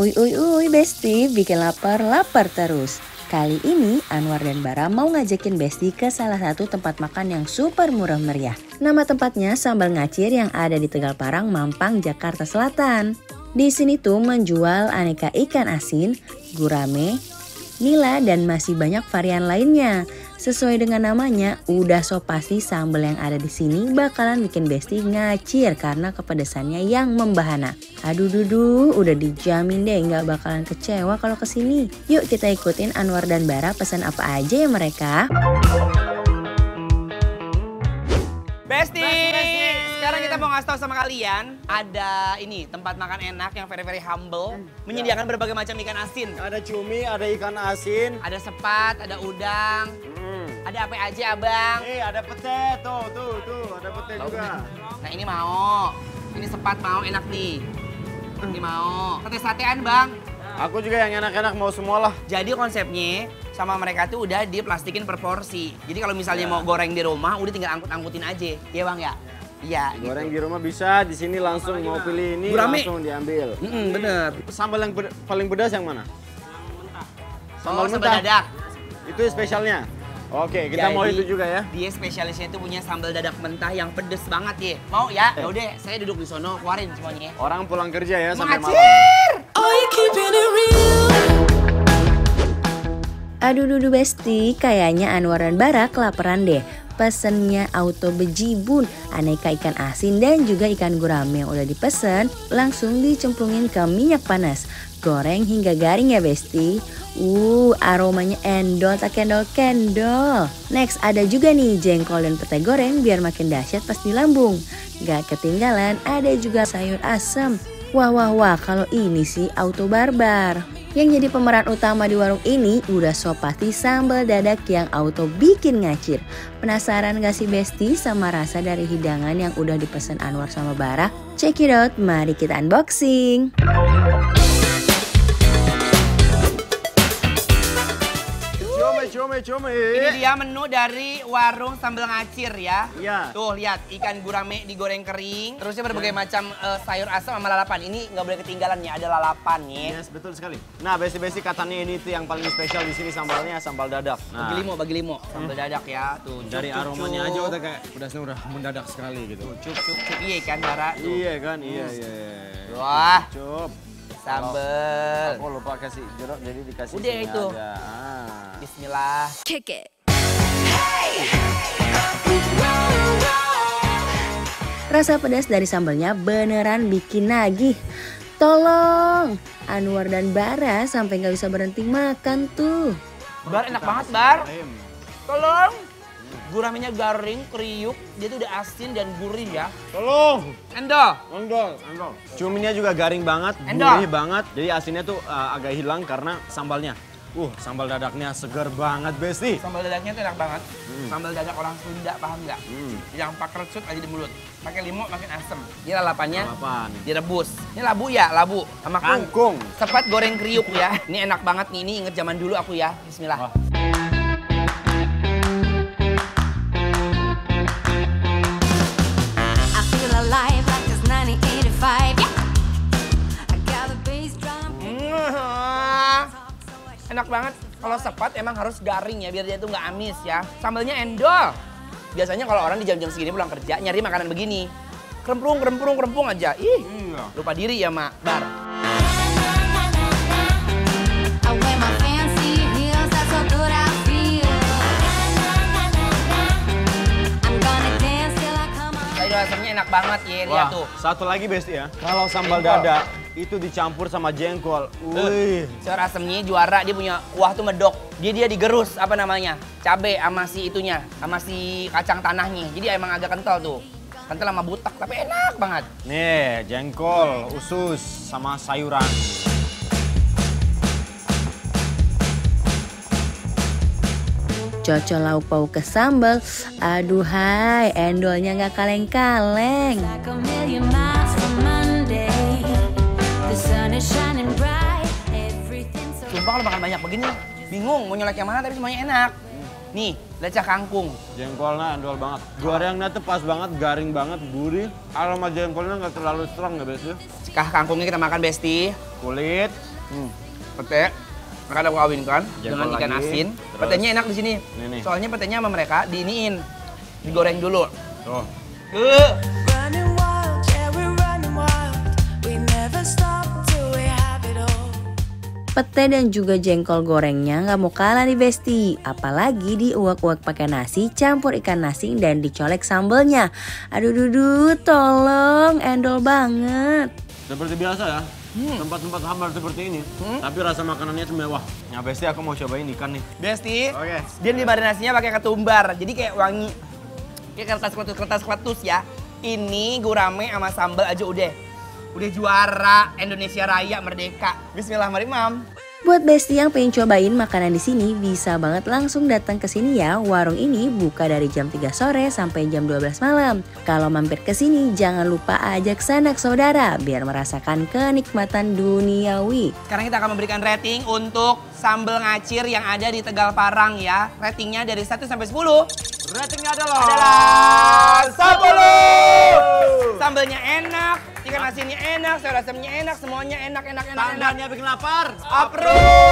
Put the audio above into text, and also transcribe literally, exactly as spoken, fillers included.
Uy uy uy Besti, bikin lapar, lapar terus. Kali ini Anwar dan Bara mau ngajakin Besti ke salah satu tempat makan yang super murah meriah. Nama tempatnya Sambal Ngacir yang ada di Tegal Parang, Mampang, Jakarta Selatan. Di sini tuh menjual aneka ikan asin, gurame, nila dan masih banyak varian lainnya. Sesuai dengan namanya, udah so pasti sambal yang ada di sini bakalan bikin Besti ngacir karena kepedesannya yang membahana. Aduh duduh, udah dijamin deh nggak bakalan kecewa kalau kesini. Yuk kita ikutin Anwar dan Bara pesan apa aja ya mereka. Besti, Besti, sekarang kita mau ngasih tau sama kalian, ada ini tempat makan enak yang very very humble, menyediakan berbagai macam ikan asin. Ada cumi, ada ikan asin, ada sepat, ada udang. Ada apa aja, Abang? Eh, ada pete, tuh, tuh, tuh, ada pete oh, juga. Nah, ini mau. Ini sepat mau, enak nih. Ini mau. Sate-satean, Bang. Aku juga yang enak-enak mau semua lah. Jadi konsepnya sama mereka tuh udah diplastikin per porsi. Jadi kalau misalnya ya. mau goreng di rumah, udah tinggal angkut-angkutin aja. Iya, Bang, ya? Iya. Ya, goreng gitu. Di rumah bisa, di sini langsung mau pilih ini, Gurame. Langsung diambil. Mm-mm, bener. Sambal yang beda, paling pedas yang mana? Sambal mentah. Sambal oh, mentah? Dadak. Itu spesialnya? Oke, kita Jadi, mau itu juga ya. Dia spesialisnya itu punya sambal dadak mentah yang pedes banget ya. Mau ya? Ya udah, saya duduk di sono, keluarin semuanya. Orang pulang kerja ya sampai malam. Aduh duduh Besti, kayaknya Anwar dan Bara kelaparan deh. Pesennya auto bejibun, aneka ikan asin dan juga ikan gurame yang udah dipesen langsung dicemplungin ke minyak panas. Goreng hingga garing ya Besti. Uh, aromanya endol tak kendol-kendol. Next ada juga nih jengkol dan pete goreng biar makin dahsyat pas di lambung. Gak ketinggalan ada juga sayur asam. Wah wah wah, kalau ini sih auto barbar. Yang jadi pemeran utama di warung ini udah so pasti sambal dadak yang auto bikin ngacir. Penasaran gak sih Besti sama rasa dari hidangan yang udah dipesan Anwar sama Bara? Check it out, mari kita unboxing. Cuma, ini dia menu dari warung Sambal Ngacir ya. Iya. Tuh lihat ikan gurame digoreng kering. Terusnya berbagai ya. macam uh, sayur asam sama lalapan. Ini nggak boleh ketinggalan ya, ada lalapan ya. Yes, betul sekali. Nah, besi-besi katanya ini tuh yang paling spesial di sini sambalnya sambal dadak. Nah. Bagi limo, bagi limo. Sambal dadak ya. Tuh dari cup, aromanya cup. aja udah kayak pedasnya udah mendadak sekali gitu. Tuh, cup cup cup iya kan Bara. Tuh. Iya kan, iya iya. iya. Wah. Cup. Sambal. Aku lupa kasih jeruk jadi dikasih. Udah itu. Ada. Ah. Bismillah. Kick it. Hey. Rasa pedas dari sambalnya beneran bikin nagih. Tolong, Anwar dan Bara sampai nggak bisa berhenti makan tuh. Bar enak banget Bar. Tolong. Guramenya garing, kriuk, dia tuh udah asin dan gurih ya. Tolong. Endol. Endol, endol. Cuminya juga garing banget, gurih banget. Jadi asinnya tuh uh, agak hilang karena sambalnya. Uh, sambal dadaknya segar banget, Besti. Sambal dadaknya tuh enak banget. Hmm. Sambal dadak orang Sunda, paham nggak? Hmm. Yang pakai recut aja di mulut. Pakai limo makin asem. Dia lalapannya Lalapan. direbus. Ini labu ya, labu. Sama kangkung. Sepat goreng kriuk ya. Ini enak banget nih, ini inget zaman dulu aku ya. Bismillah. Oh. Enak banget, kalau sepat emang harus garing ya biar dia tuh nggak amis ya. Sambalnya endol. Biasanya kalau orang di jam-jam segini pulang kerja nyari makanan begini. Kremplung, kremplung, kremplung aja. Ih, iya. Lupa diri ya Mak Bar. Sayur asamnya enak banget ya, lihat tuh. Satu lagi Besti ya, kalau sambal dadak itu dicampur sama jengkol. Wih, sayur asemnya juara, dia punya kuah tuh medok. Dia dia digerus apa namanya? Cabe sama si itunya, sama si kacang tanahnya. Jadi emang agak kental tuh. Kental sama butak tapi enak banget. Nih, jengkol, usus sama sayuran. Cocok lauk pauk ke sambal. Aduhai, endolnya nggak kaleng-kaleng. Sumpah kalau makan banyak begini, bingung mau nyolek yang mana tapi semuanya enak. Nih, lecak kangkung. Jengkolnya endol banget. Gorengnya tuh pas banget, garing banget, gurih. Aroma jengkolnya nggak terlalu strong ya, Besti? Kah kangkungnya kita makan, Besti. Kulit. Hmm. Pete. Mereka udah mengawinkan dengan ikan lagi, asin. Terus. Petenya enak di sini. Ini, soalnya petenya sama mereka diiniin. Digoreng dulu. Tuh. Uh. Pete dan juga jengkol gorengnya nggak mau kalah nih Besti. Apalagi diuak-uak pakai nasi, campur ikan nasi dan dicolek sambelnya. Aduh duduh, tolong, endol banget. Seperti biasa ya, tempat-tempat hmm. hambar seperti ini, hmm? tapi rasa makanannya mewah. Ya Besti, aku mau cobain ikan nih. Besti, okay. dia dimarinasinya pakai ketumbar, jadi kayak wangi. Kayak kertas-kertas ya. Ini gurame sama sambal aja udah. Udah juara Indonesia Raya Merdeka. Bismillahirrahmanirrahim. Buat Besti yang pengen cobain makanan di sini, bisa banget langsung datang ke sini ya. Warung ini buka dari jam tiga sore sampai jam dua belas malam. Kalau mampir ke sini, jangan lupa ajak sanak saudara biar merasakan kenikmatan duniawi. Sekarang kita akan memberikan rating untuk Sambal Ngacir yang ada di Tegal Parang ya. Ratingnya dari satu sampai sepuluh. Ratingnya adalah, adalah sepuluh. Sambalnya enak, ikan asinnya enak, sayur asamnya enak, semuanya enak, enak, enak. Tandannya bikin lapar. Approve.